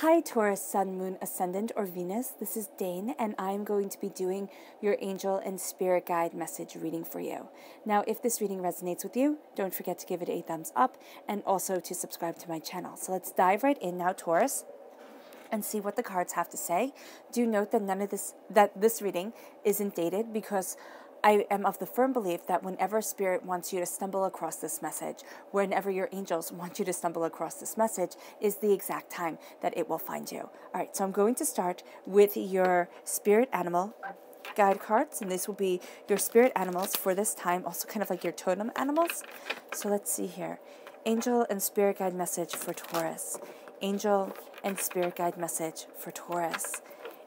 Hi Taurus, Sun, Moon, Ascendant, or Venus. This is Dane, and I'm going to be doing your angel and spirit guide message reading for you. Now, if this reading resonates with you, don't forget to give it a thumbs up and also to subscribe to my channel. So let's dive right in now, Taurus, and see what the cards have to say. Do note that this reading isn't dated, because I am of the firm belief that whenever Spirit wants you to stumble across this message, whenever your angels want you to stumble across this message, is the exact time that it will find you. All right, so I'm going to start with your spirit animal guide cards, and these will be your spirit animals for this time, also kind of like your totem animals. So let's see here. Angel and spirit guide message for Taurus. Angel and spirit guide message for Taurus.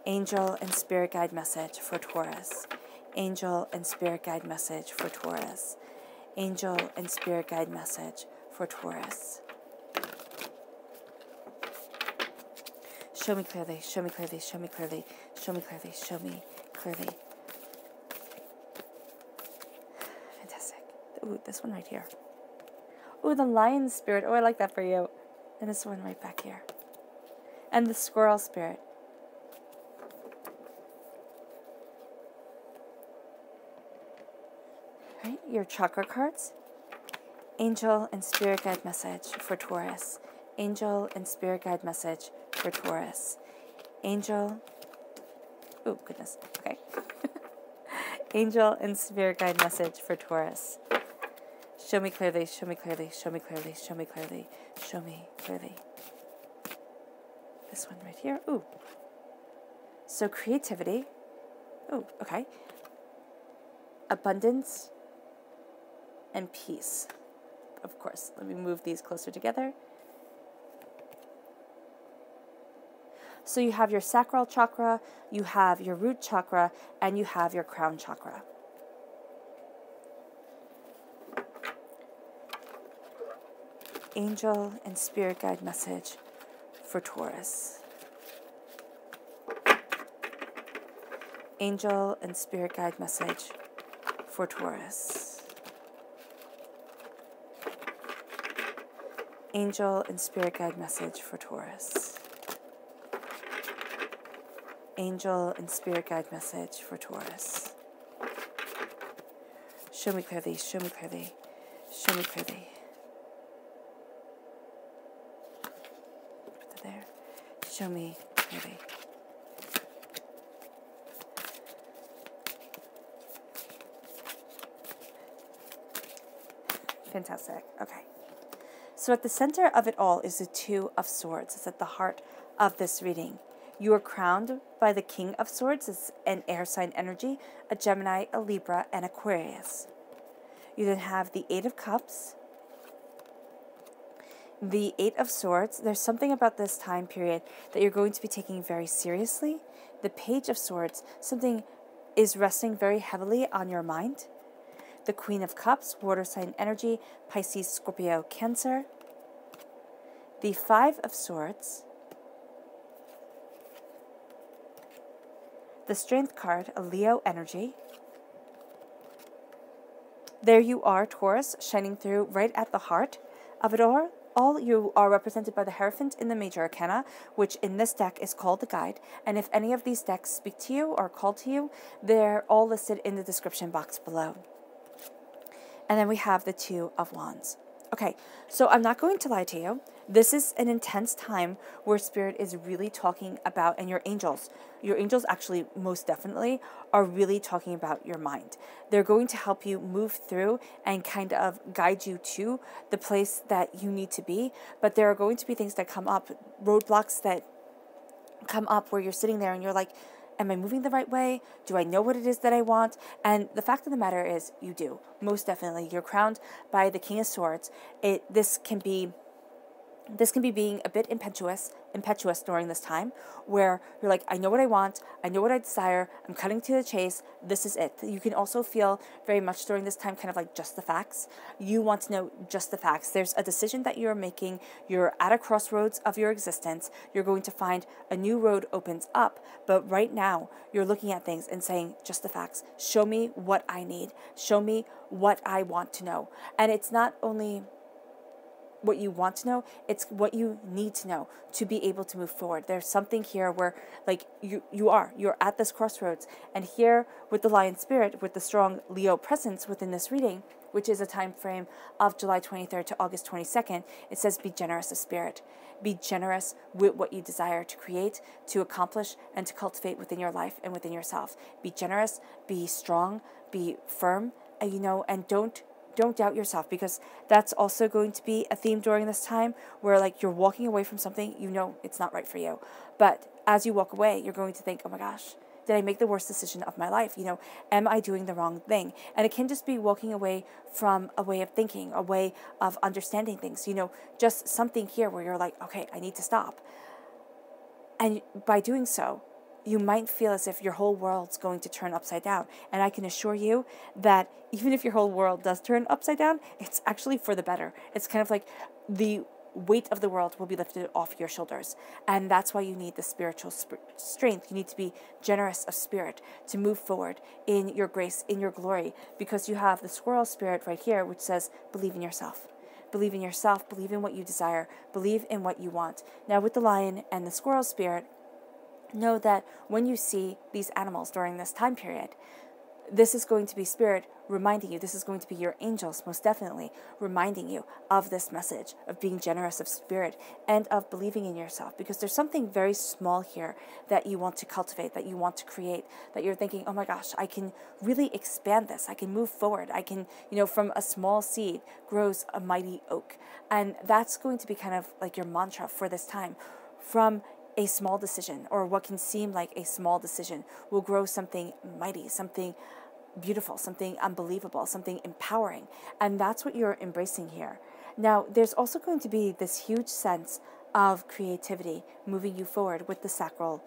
Angel and spirit guide message for Taurus. Angel and spirit guide message for Taurus. Angel and spirit guide message for Taurus. Show me clearly, show me clearly, show me clearly, show me clearly, show me clearly. Fantastic. Ooh, this one right here. Ooh, the lion spirit. Oh, I like that for you. And this one right back here. And the squirrel spirit. Right, your chakra cards. Angel and spirit guide message for Taurus. Angel and spirit guide message for Taurus. Angel. Oh, goodness. Okay. Angel and spirit guide message for Taurus. Show me clearly, show me clearly, show me clearly, show me clearly, show me clearly. This one right here. Ooh. So creativity. Oh, okay. Abundance. And peace, of course. Let me move these closer together. So you have your sacral chakra, you have your root chakra, and you have your crown chakra. Angel and spirit guide message for Taurus. Angel and spirit guide message for Taurus. Angel and spirit guide message for Taurus. Angel and spirit guide message for Taurus. Show me clearly, show me clearly, show me clearly. Put that there. Show me clearly. Fantastic. Okay. So at the center of it all is the Two of Swords. It's at the heart of this reading. You are crowned by the King of Swords. It's an air sign energy, a Gemini, a Libra, and Aquarius. You then have the Eight of Cups, the Eight of Swords. There's something about this time period that you're going to be taking very seriously. The Page of Swords, something is resting very heavily on your mind. The Queen of Cups, water sign energy, Pisces, Scorpio, Cancer. The Five of Swords. The Strength card, a Leo energy. There you are, Taurus, shining through right at the heart of it all. You are represented by the Hierophant in the Major Arcana, which in this deck is called the Guide. And if any of these decks speak to you or call to you, they're all listed in the description box below. And then we have the Two of Wands. Okay, so I'm not going to lie to you. This is an intense time where Spirit is really talking about, and your angels actually most definitely are really talking about your mind. They're going to help you move through and kind of guide you to the place that you need to be. But there are going to be things that come up, roadblocks that come up where you're sitting there and you're like, am I moving the right way? Do I know what it is that I want? And the fact of the matter is, you do. Most definitely. You're crowned by the King of Swords. This can be being a bit impetuous during this time, where you're like, I know what I want, I know what I desire, I'm cutting to the chase, this is it. You can also feel very much during this time kind of like just the facts. You want to know just the facts. There's a decision that you're making, you're at a crossroads of your existence, you're going to find a new road opens up, but right now you're looking at things and saying just the facts. Show me what I need, show me what I want to know. And it's not only what you want to know. It's what you need to know to be able to move forward. There's something here where, like, you're at this crossroads. And here with the Lion Spirit, with the strong Leo presence within this reading, which is a time frame of July 23rd to August 22nd, it says be generous of spirit. Be generous with what you desire to create, to accomplish, and to cultivate within your life and within yourself. Be generous, be strong, be firm, you know, and don't doubt yourself, because that's also going to be a theme during this time where, like, you're walking away from something, you know it's not right for you. But as you walk away, you're going to think, oh my gosh, did I make the worst decision of my life? You know, am I doing the wrong thing? And it can just be walking away from a way of thinking, a way of understanding things, you know, just something here where you're like, okay, I need to stop. And by doing so, you might feel as if your whole world's going to turn upside down. And I can assure you that even if your whole world does turn upside down, it's actually for the better. It's kind of like the weight of the world will be lifted off your shoulders. And that's why you need the spiritual strength. You need to be generous of spirit to move forward in your grace, in your glory, because you have the squirrel spirit right here, which says, believe in yourself. Believe in yourself. Believe in what you desire. Believe in what you want. Now, with the lion and the squirrel spirit, know that when you see these animals during this time period, this is going to be spirit reminding you, this is going to be your angels most definitely reminding you of this message of being generous of spirit and of believing in yourself, because there's something very small here that you want to cultivate, that you want to create, that you're thinking, oh my gosh, I can really expand this, I can move forward, I can, you know, from a small seed grows a mighty oak. And that's going to be kind of like your mantra for this time. From a small decision, or what can seem like a small decision, will grow something mighty, something beautiful, something unbelievable, something empowering. And that's what you're embracing here. Now, there's also going to be this huge sense of creativity moving you forward with the sacral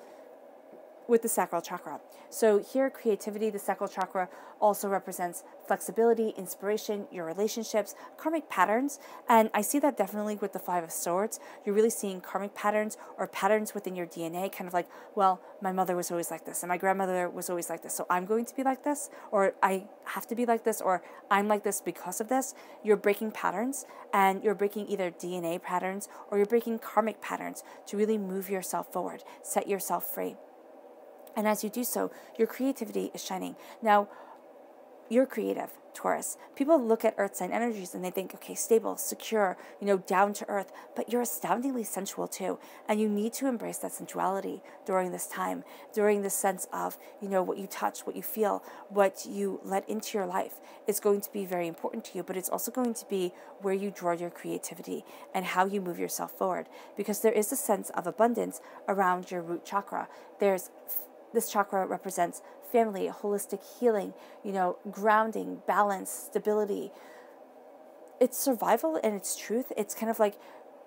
chakra. So here, creativity, the sacral chakra, also represents flexibility, inspiration, your relationships, karmic patterns. And I see that definitely with the Five of Swords. You're really seeing karmic patterns, or patterns within your DNA, kind of like, well, my mother was always like this, and my grandmother was always like this, so I'm going to be like this, or I have to be like this, or I'm like this because of this. You're breaking patterns, and you're breaking either DNA patterns, or you're breaking karmic patterns to really move yourself forward, set yourself free. And as you do so, your creativity is shining. Now, you're creative, Taurus. People look at earth sign energies and they think, okay, stable, secure, you know, down to earth. But you're astoundingly sensual too. And you need to embrace that sensuality during this time, during this sense of, you know, what you touch, what you feel, what you let into your life is going to be very important to you. But it's also going to be where you draw your creativity and how you move yourself forward. Because there is a sense of abundance around your root chakra. This chakra represents family, holistic healing, you know, grounding, balance, stability. It's survival and it's truth. It's kind of like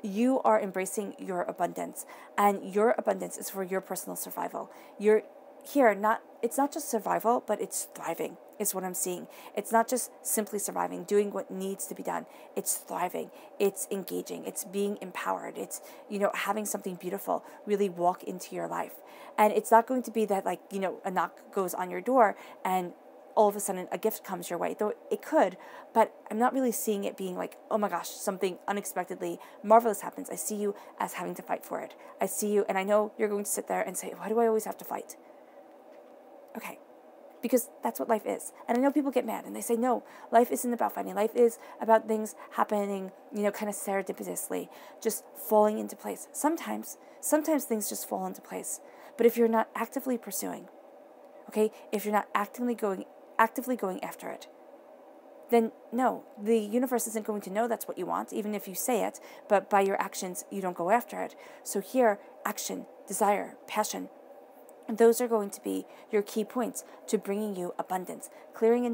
you are embracing your abundance, and your abundance is for your personal survival. You're here, it's not just survival, but it's thriving is what I'm seeing. It's not just simply surviving, doing what needs to be done. It's thriving. It's engaging. It's being empowered. It's, you know, having something beautiful really walk into your life. And it's not going to be that, like, you know, a knock goes on your door and all of a sudden a gift comes your way, though it could, but I'm not really seeing it being like, oh my gosh, something unexpectedly marvelous happens. I see you as having to fight for it. I see you, and I know you're going to sit there and say, why do I always have to fight? Okay, because that's what life is. And I know people get mad and they say, no, life isn't about fighting. Life is about things happening, you know, kind of serendipitously, just falling into place. Sometimes things just fall into place. But if you're not actively pursuing, okay, if you're not actively going after it, then no, the universe isn't going to know that's what you want, even if you say it, but by your actions, you don't go after it. So here, action, desire, passion, those are going to be your key points to bringing you abundance, clearing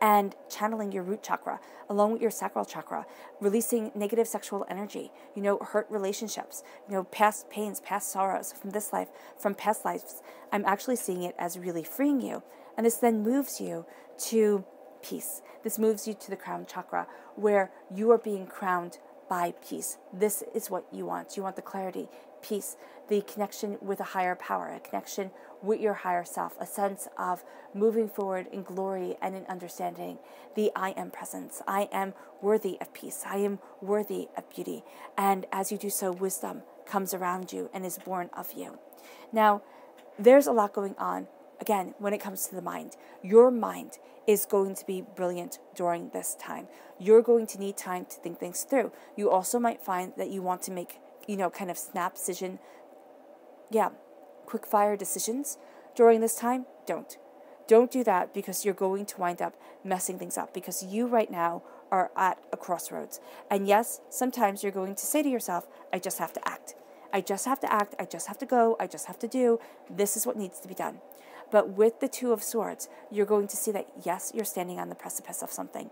and channeling your root chakra along with your sacral chakra, releasing negative sexual energy, you know, hurt relationships, you know, past pains, past sorrows from this life, from past lives. I'm actually seeing it as really freeing you. And this then moves you to peace. This moves you to the crown chakra, where you are being crowned by peace. This is what you want. You want the clarity, peace, the connection with a higher power, a connection with your higher self, a sense of moving forward in glory and in understanding the I am presence. I am worthy of peace. I am worthy of beauty. And as you do so, wisdom comes around you and is born of you. Now, there's a lot going on. Again, when it comes to the mind, your mind is going to be brilliant during this time. You're going to need time to think things through. You also might find that you want to make, kind of snap decision, quick fire decisions during this time. Don't do that, because you're going to wind up messing things up, because you right now are at a crossroads. And yes, sometimes you're going to say to yourself, I just have to act. I just have to act. I just have to go. I just have to do. This is what needs to be done. But with the Two of Swords, you're going to see that, yes, you're standing on the precipice of something.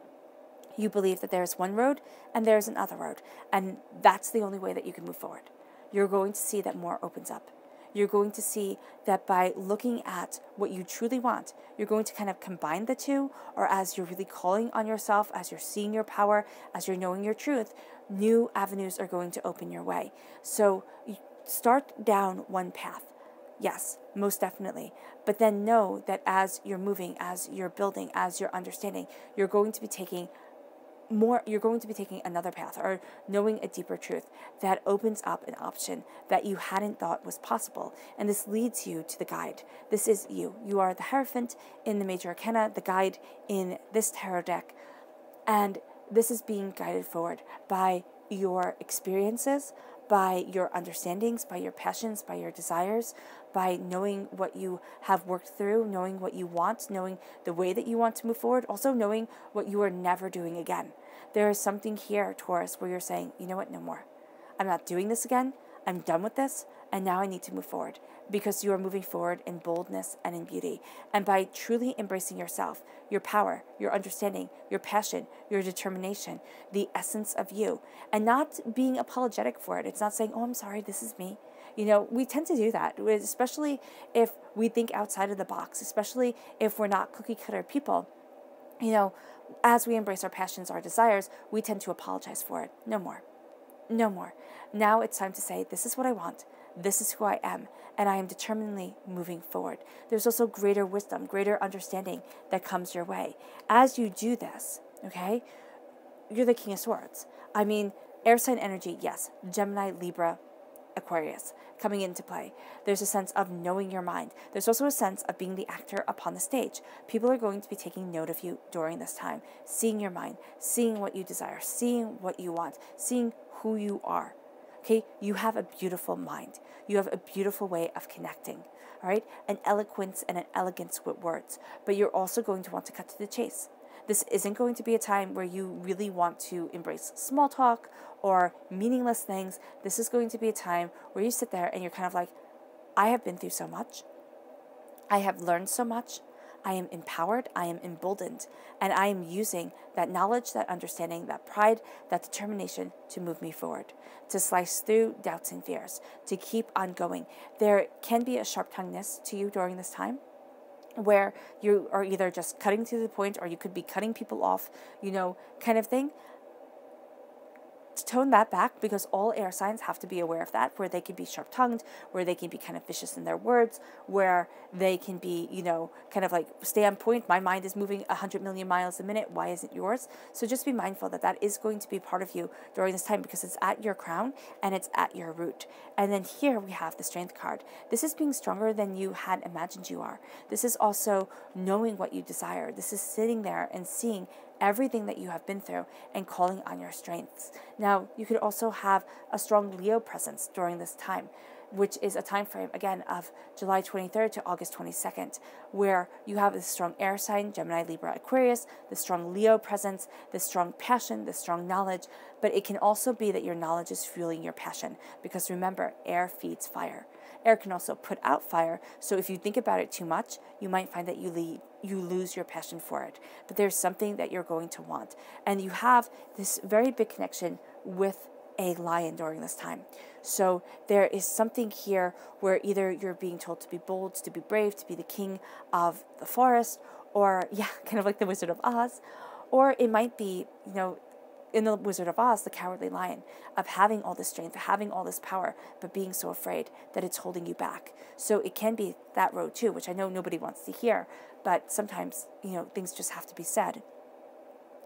You believe that there's one road and there's another road, and that's the only way that you can move forward. You're going to see that more opens up. You're going to see that by looking at what you truly want, you're going to kind of combine the two, or as you're really calling on yourself, as you're seeing your power, as you're knowing your truth, new avenues are going to open your way. So you start down one path. Yes, most definitely. But then know that as you're moving, as you're building, as you're understanding, you're going to be taking more, you're going to be taking another path, or knowing a deeper truth that opens up an option that you hadn't thought was possible. And this leads you to the guide. This is you. You are the Hierophant in the Major Arcana, the guide in this tarot deck. And this is being guided forward by your experiences, by your understandings, by your passions, by your desires, by knowing what you have worked through, knowing what you want, knowing the way that you want to move forward, also knowing what you are never doing again. There is something here, Taurus, where you're saying, you know what, no more. I'm not doing this again. I'm done with this, and now I need to move forward, because you are moving forward in boldness and in beauty. And by truly embracing yourself, your power, your understanding, your passion, your determination, the essence of you, and not being apologetic for it. It's not saying, oh, I'm sorry, this is me. We tend to do that, especially if we think outside of the box, especially if we're not cookie cutter people. As we embrace our passions, our desires, we tend to apologize for it. No more. No more. Now it's time to say, this is what I want. This is who I am, and I am determinedly moving forward. There's also greater wisdom, greater understanding that comes your way. As you do this, okay, you're the King of Swords. I mean, air sign energy, yes, Gemini, Libra, Aquarius coming into play. There's a sense of knowing your mind. There's also a sense of being the actor upon the stage. People are going to be taking note of you during this time, seeing your mind, seeing what you desire, seeing what you want, seeing who you are. Okay, you have a beautiful mind. You have a beautiful way of connecting, all right? An eloquence and an elegance with words. But you're also going to want to cut to the chase. This isn't going to be a time where you really want to embrace small talk or meaningless things. This is going to be a time where you sit there and you're kind of like, I have been through so much. I have learned so much. I am empowered, I am emboldened, and I am using that knowledge, that understanding, that pride, that determination to move me forward, to slice through doubts and fears, to keep on going. There can be a sharp-tonguedness to you during this time, where you are either just cutting to the point, or you could be cutting people off, kind of thing. To tone that back, because all air signs have to be aware of that, where they can be sharp-tongued, where they can be kind of vicious in their words, where they can be, kind of like stay on point. My mind is moving 100 million miles a minute. Why isn't yours? So just be mindful that that is going to be part of you during this time, because it's at your crown and it's at your root. And then here we have the Strength card. This is being stronger than you had imagined you are. This is also knowing what you desire. This is sitting there and seeing everything that you have been through and calling on your strengths. Now, you could also have a strong Leo presence during this time, which is a time frame, again, of July 23rd to August 22nd, where you have this strong air sign, Gemini, Libra, Aquarius, the strong Leo presence, the strong passion, the strong knowledge, but it can also be that your knowledge is fueling your passion, because remember, air feeds fire. Air can also put out fire, so if you think about it too much, you might find that you lose your passion for it. But there's something that you're going to want, and you have this very big connection with a lion during this time. So there is something here where either you're being told to be bold, to be brave, to be the king of the forest, or kind of like the Wizard of Oz, or it might be, in The Wizard of Oz, the Cowardly Lion, of having all this strength, having all this power, but being so afraid that it's holding you back. So it can be that road too, which I know nobody wants to hear, but sometimes, you know, things just have to be said.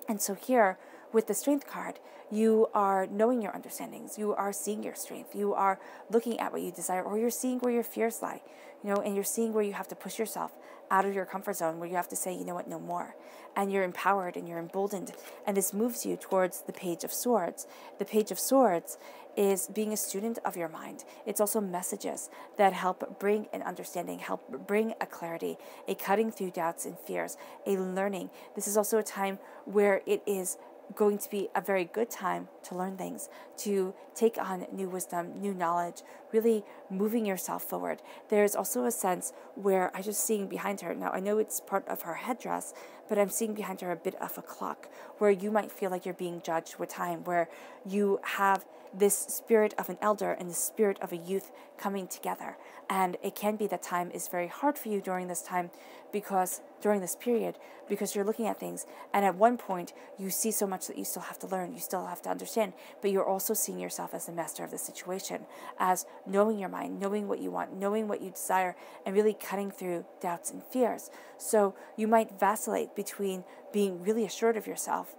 And so here, with the Strength card, you are knowing your understandings, you are seeing your strength, you are looking at what you desire, or you're seeing where your fears lie, you know, and you're seeing where you have to push yourself out of your comfort zone, where you have to say, you know what, no more. And you're empowered and you're emboldened. And this moves you towards the Page of Swords. The Page of Swords is being a student of your mind. It's also messages that help bring an understanding, help bring a clarity, a cutting through doubts and fears, a learning. This is also a time where it is going to be a very good time to learn things, to take on new wisdom, new knowledge, really moving yourself forward. There's also a sense where I'm just seeing behind her, now I know it's part of her headdress, but I'm seeing behind her a bit of a clock, where you might feel like you're being judged with time, where you have this spirit of an elder and the spirit of a youth coming together. And it can be that time is very hard for you during this time, because during this period, because you're looking at things, and at one point you see so much that you still have to learn, you still have to understand, but you're also seeing yourself as the master of the situation, as knowing your mind, knowing what you want, knowing what you desire, and really cutting through doubts and fears. So you might vacillate between being really assured of yourself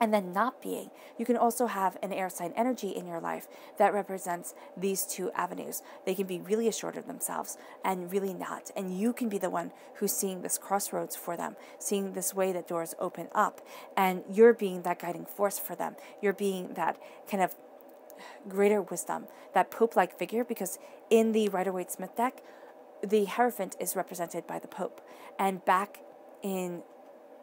and then not being. You can also have an air sign energy in your life that represents these two avenues. They can be really assured of themselves and really not. And you can be the one who's seeing this crossroads for them, seeing this way that doors open up. And you're being that guiding force for them. You're being that kind of greater wisdom, that Pope-like figure, because in the Rider-Waite-Smith deck, the Hierophant is represented by the Pope. And back in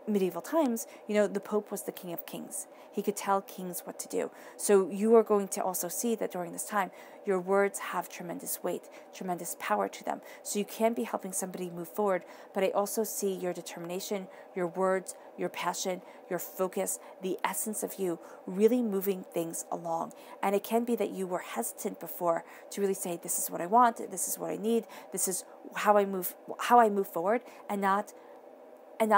medieval times, you know, the Pope was the King of Kings. He could tell kings what to do. So you are going to also see that during this time, your words have tremendous weight, tremendous power to them. So you can be helping somebody move forward, but I also see your determination, your words, your passion, your focus, the essence of you really moving things along. And it can be that you were hesitant before to really say, this is what I want, this is what I need, this is how I move forward, and not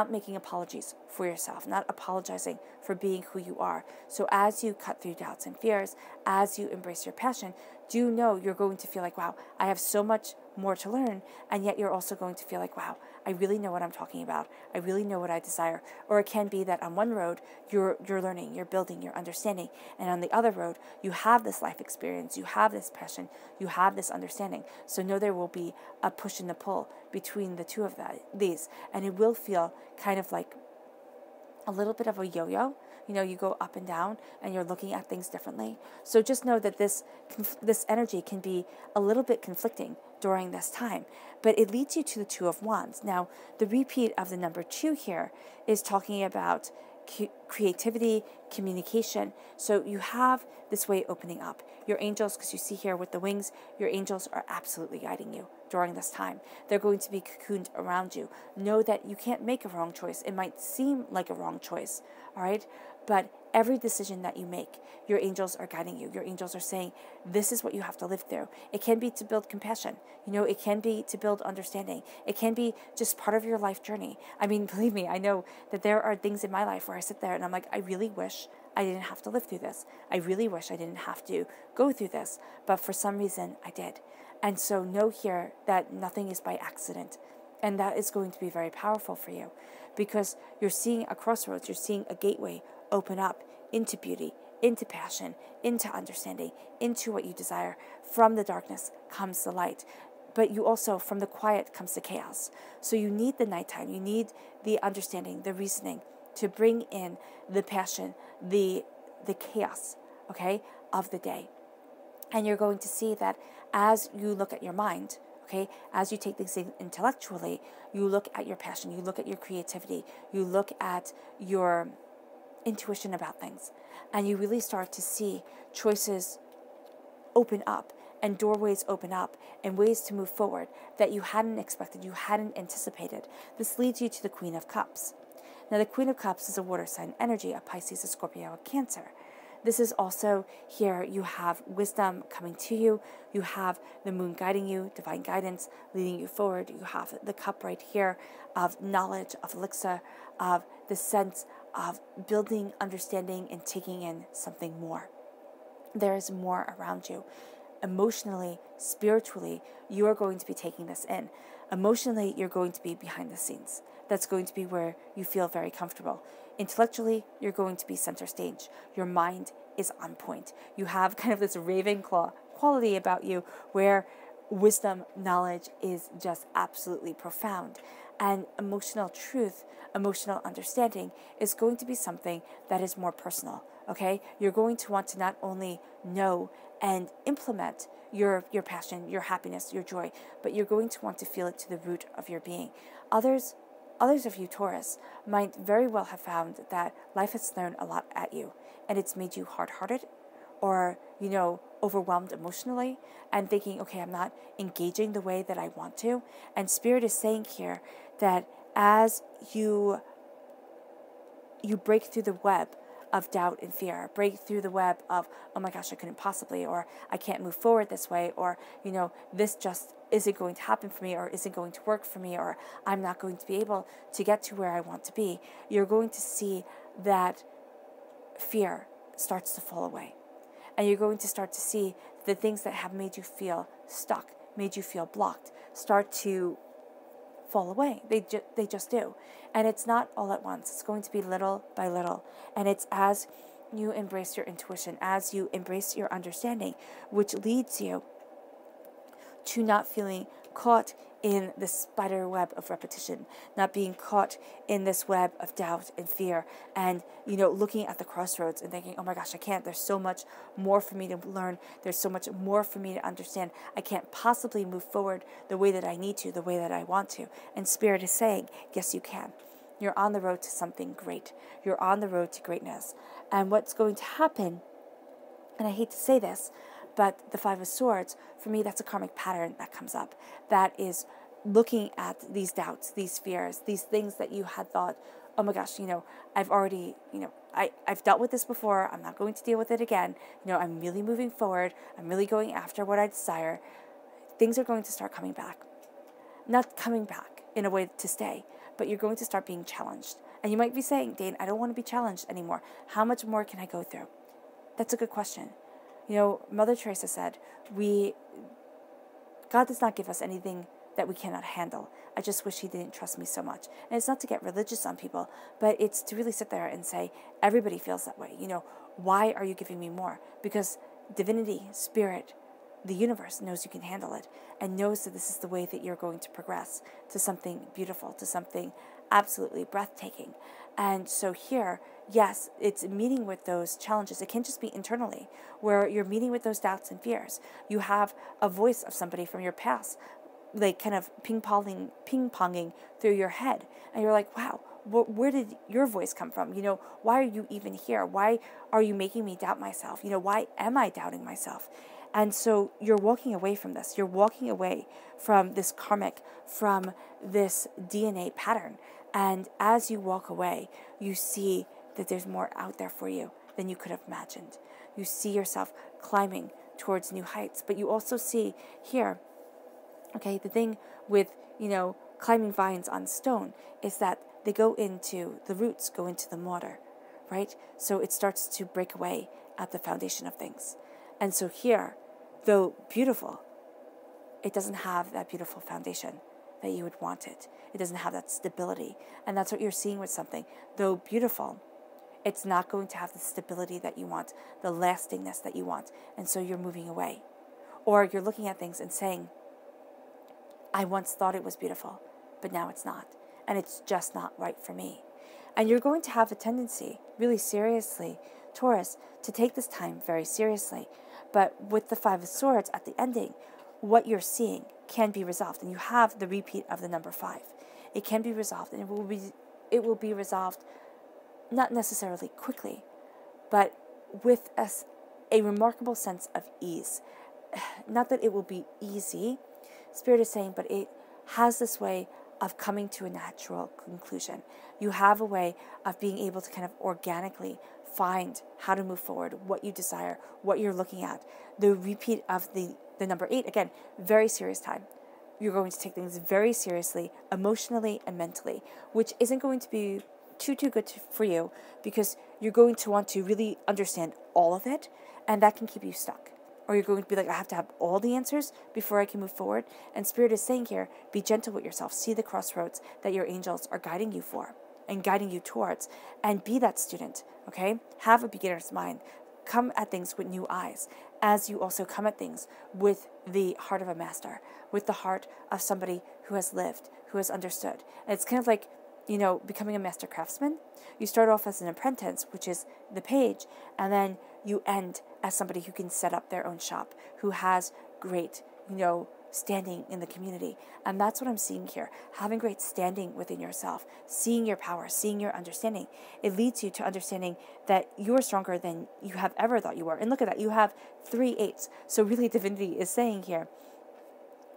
making apologies for yourself, not apologizing for being who you are. So as you cut through doubts and fears, as you embrace your passion, do know you're going to feel like, wow, I have so much more to learn, and yet you're also going to feel like, wow, I really know what I'm talking about. I really know what I desire. Or it can be that on one road, you're learning, you're building, you're understanding, and on the other road, you have this life experience, you have this passion, you have this understanding. So know there will be a push and a pull between the two of these, and it will feel kind of like a little bit of a yo-yo. You know, you go up and down and you're looking at things differently. So just know that this energy can be a little bit conflicting during this time, but it leads you to the Two of Wands. Now, the repeat of the number 2 here is talking about creativity, communication. So you have this way opening up. Your angels, because you see here with the wings, your angels are absolutely guiding you during this time. They're going to be cocooned around you. Know that you can't make a wrong choice. It might seem like a wrong choice, all right? But every decision that you make, your angels are guiding you. Your angels are saying, this is what you have to live through. It can be to build compassion. You know, it can be to build understanding. It can be just part of your life journey. I mean, believe me, I know that there are things in my life where I sit there and I'm like, I really wish I didn't have to live through this. I really wish I didn't have to go through this. But for some reason, I did. And so know here that nothing is by accident. And that is going to be very powerful for you, because you're seeing a crossroads, you're seeing a gateway open up into beauty, into passion, into understanding, into what you desire. From the darkness comes the light, but you also, from the quiet comes the chaos. So you need the nighttime, you need the understanding, the reasoning to bring in the passion, the chaos, okay, of the day. And you're going to see that as you look at your mind, okay, as you take things intellectually, you look at your passion, you look at your creativity, you look at your intuition about things, and you really start to see choices open up and doorways open up and ways to move forward that you hadn't expected, you hadn't anticipated. This leads you to the Queen of Cups. Now, the Queen of Cups is a water sign energy, a Pisces, a Scorpio, a Cancer. This is also here, you have wisdom coming to you, you have the moon guiding you, divine guidance leading you forward, you have the cup right here of knowledge, of elixir, of the sense of building, understanding, and taking in something more. There is more around you. Emotionally, spiritually, you are going to be taking this in. Emotionally, you're going to be behind the scenes. That's going to be where you feel very comfortable. Intellectually, you're going to be center stage. Your mind is on point. You have kind of this Ravenclaw quality about you where wisdom, knowledge is just absolutely profound. And emotional truth, emotional understanding is going to be something that is more personal, okay? You're going to want to not only know and implement your passion, your happiness, your joy, but you're going to want to feel it to the root of your being. Others of you, Taurus, might very well have found that life has thrown a lot at you and it's made you hard-hearted or, you know, overwhelmed emotionally and thinking, okay, I'm not engaging the way that I want to. And Spirit is saying here that as you break through the web of doubt and fear, break through the web of, oh my gosh, I couldn't possibly, or I can't move forward this way, or, you know, this just isn't going to happen for me, or isn't going to work for me, or I'm not going to be able to get to where I want to be, you're going to see that fear starts to fall away. And you're going to start to see the things that have made you feel stuck, made you feel blocked, start to fall away. They just do. And it's not all at once. It's going to be little by little. And it's as you embrace your intuition, as you embrace your understanding, which leads you to not feeling caught in the spider web of repetition, not being caught in this web of doubt and fear and, you know, looking at the crossroads and thinking, oh my gosh, I can't, there's so much more for me to learn, there's so much more for me to understand, I can't possibly move forward the way that I need to, the way that I want to. And Spirit is saying, yes, you can. You're on the road to something great. You're on the road to greatness. And what's going to happen, and I hate to say this, but the Five of Swords, for me, that's a karmic pattern that comes up. That is looking at these doubts, these fears, these things that you had thought, oh my gosh, you know, I've already, you know, I've dealt with this before. I'm not going to deal with it again. You know, I'm really moving forward. I'm really going after what I desire. Things are going to start coming back. Not coming back in a way to stay, but you're going to start being challenged. And you might be saying, Dane, I don't want to be challenged anymore. How much more can I go through? That's a good question. You know, Mother Teresa said, God does not give us anything that we cannot handle. I just wish he didn't trust me so much. And it's not to get religious on people, but it's to really sit there and say, everybody feels that way. You know, why are you giving me more? Because divinity, spirit, the universe knows you can handle it and knows that this is the way that you're going to progress to something beautiful, to something absolutely breathtaking. And so here, yes, it's meeting with those challenges. It can't just be internally where you're meeting with those doubts and fears. You have a voice of somebody from your past, like kind of ping-ponging through your head. And you're like, wow, where did your voice come from? You know, why are you even here? Why are you making me doubt myself? You know, why am I doubting myself? And so you're walking away from this. You're walking away from this karmic, from this DNA pattern. And as you walk away, you see that there's more out there for you than you could have imagined. You see yourself climbing towards new heights, but you also see here, okay, the thing with, you know, climbing vines on stone is that they go into, the roots go into the mortar, right? So it starts to break away at the foundation of things. And so here, though beautiful, it doesn't have that beautiful foundation that you would want it. It doesn't have that stability. And that's what you're seeing with something. Though beautiful, it's not going to have the stability that you want, the lastingness that you want. And so you're moving away. Or you're looking at things and saying, I once thought it was beautiful, but now it's not. And it's just not right for me. And you're going to have a tendency, really seriously, Taurus, to take this time very seriously. But with the Five of Swords at the ending, what you're seeing can be resolved, and you have the repeat of the number 5. It can be resolved, and it will be resolved not necessarily quickly, but with a remarkable sense of ease. Not that it will be easy, Spirit is saying, but it has this way of coming to a natural conclusion. You have a way of being able to kind of organically find how to move forward, what you desire, what you're looking at. The repeat of the number 8, again, very serious time. You're going to take things very seriously, emotionally and mentally, which isn't going to be too good for you, because you're going to want to really understand all of it, and that can keep you stuck. Or you're going to be like, I have to have all the answers before I can move forward. And Spirit is saying here, be gentle with yourself. See the crossroads that your angels are guiding you for and guiding you towards. And be that student, okay? Have a beginner's mind. Come at things with new eyes, as you also come at things with the heart of a master, with the heart of somebody who has lived, who has understood. And it's kind of like, you know, becoming a master craftsman. You start off as an apprentice, which is the page, and then you end as somebody who can set up their own shop, who has great, you know, standing in the community. And that's what I'm seeing here. Having great standing within yourself, seeing your power, seeing your understanding. It leads you to understanding that you are stronger than you have ever thought you were. And look at that, you have 3 8s. So really divinity is saying here,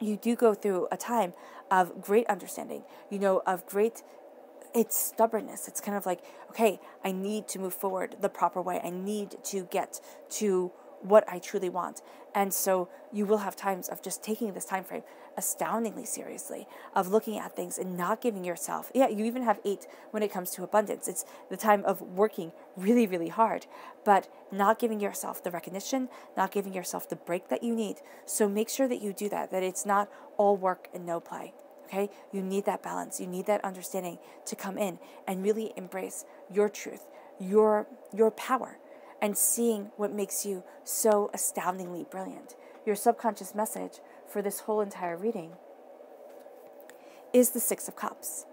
you do go through a time of great understanding, you know, of great, it's stubbornness. It's kind of like, okay, I need to move forward the proper way. I need to get to what I truly want. And so you will have times of just taking this time frame astoundingly seriously, of looking at things and not giving yourself. Yeah, you even have 8 when it comes to abundance. It's the time of working really, really hard, but not giving yourself the recognition, not giving yourself the break that you need. So make sure that you do that, that it's not all work and no play. Okay, you need that balance. You need that understanding to come in and really embrace your truth, your power, and seeing what makes you so astoundingly brilliant. Your subconscious message for this whole entire reading is the 6 of Cups.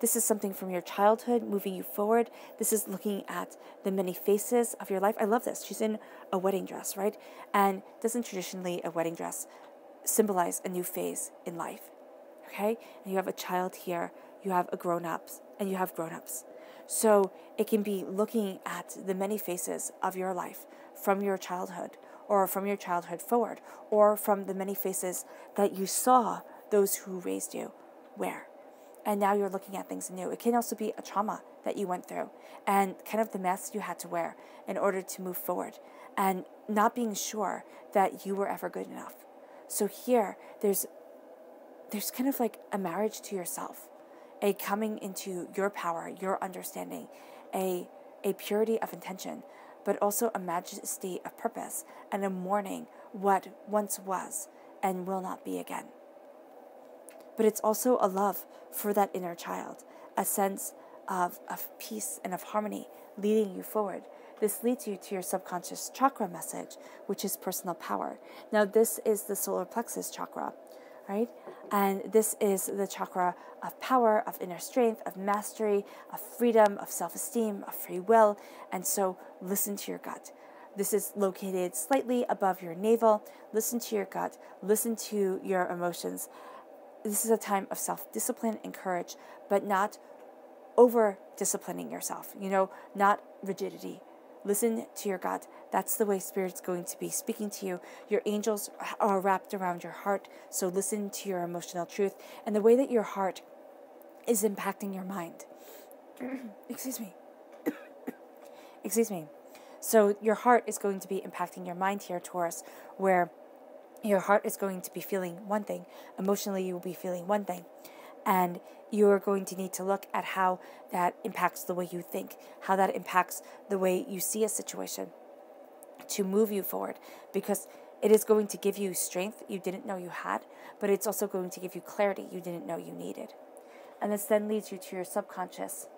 This is something from your childhood, moving you forward. This is looking at the many faces of your life. I love this. She's in a wedding dress, right? And doesn't traditionally a wedding dress symbolize a new phase in life? Okay, and you have a child here, you have a grown-up, and you have grown-ups. So it can be looking at the many faces of your life from your childhood, or from your childhood forward, or from the many faces that you saw those who raised you wear. And now you're looking at things new. It can also be a trauma that you went through and kind of the mask you had to wear in order to move forward, and not being sure that you were ever good enough. So here, there's kind of like a marriage to yourself, a coming into your power, your understanding, a purity of intention, but also a majesty of purpose, and a mourning what once was and will not be again. But it's also a love for that inner child, a sense of peace and of harmony leading you forward. This leads you to your subconscious chakra message, which is personal power. Now, this is the solar plexus chakra, right? And this is the chakra of power, of inner strength, of mastery, of freedom, of self-esteem, of free will. And so listen to your gut. This is located slightly above your navel. Listen to your gut. Listen to your emotions. This is a time of self-discipline and courage, but not over-disciplining yourself, you know, not rigidity. Listen to your gut. That's the way Spirit's going to be speaking to you. Your angels are wrapped around your heart, so listen to your emotional truth and the way that your heart is impacting your mind. Excuse me. Excuse me. So your heart is going to be impacting your mind here, Taurus, where your heart is going to be feeling one thing. Emotionally, you will be feeling one thing. And you're going to need to look at how that impacts the way you think, how that impacts the way you see a situation to move you forward, because it is going to give you strength you didn't know you had, but it's also going to give you clarity you didn't know you needed. And this then leads you to your subconscious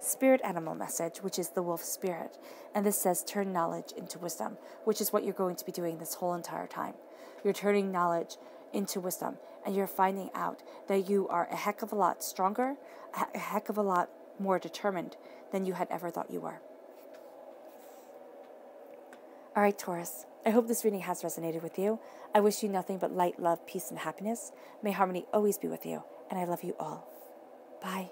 spirit animal message, which is the wolf spirit. And this says, turn knowledge into wisdom, which is what you're going to be doing this whole entire time. You're turning knowledge into wisdom, and you're finding out that you are a heck of a lot stronger, a heck of a lot more determined than you had ever thought you were. All right, Taurus, I hope this reading has resonated with you. I wish you nothing but light, love, peace, and happiness. May harmony always be with you, and I love you all. Bye.